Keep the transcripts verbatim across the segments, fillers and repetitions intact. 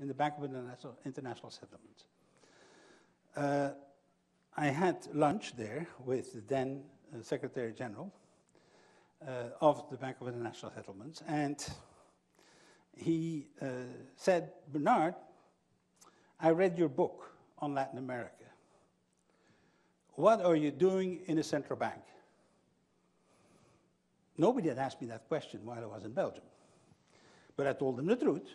in the Bank of International, International Settlements. Uh, I had lunch there with the then uh, Secretary General uh, of the Bank of International Settlements, and he uh, said, Bernard, I read your book on Latin America. What are you doing in a central bank? Nobody had asked me that question while I was in Belgium. But I told them the truth.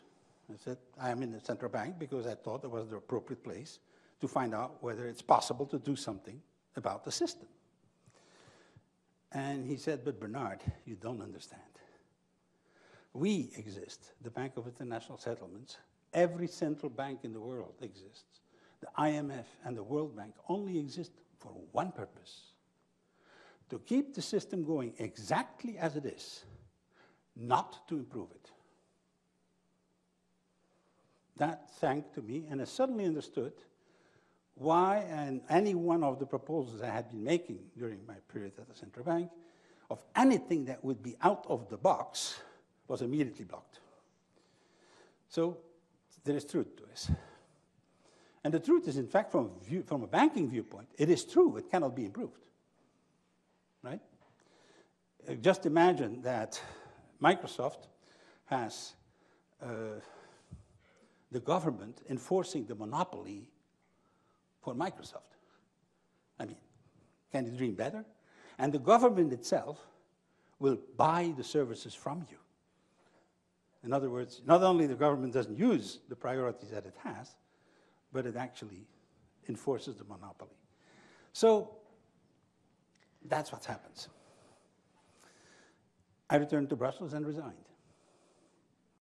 I said, I am in the central bank because I thought it was the appropriate place to find out whether it's possible to do something about the system. And he said, but Bernard, you don't understand. We exist, the Bank of International Settlements. Every central bank in the world exists. The I M F and the World Bank only exist for one purpose: to keep the system going exactly as it is, not to improve it. That sank to me, and I suddenly understood why, and any one of the proposals I had been making during my period at the central bank, of anything that would be out of the box, was immediately blocked. So there is truth to this. And the truth is, in fact, from a, view, from a banking viewpoint, it is true, it cannot be improved, right? Just imagine that Microsoft has uh, the government enforcing the monopoly for Microsoft. I mean, can you dream better? And the government itself will buy the services from you. In other words, not only the government doesn't use the priorities that it has, but it actually enforces the monopoly. So that's what happens. I returned to Brussels and resigned.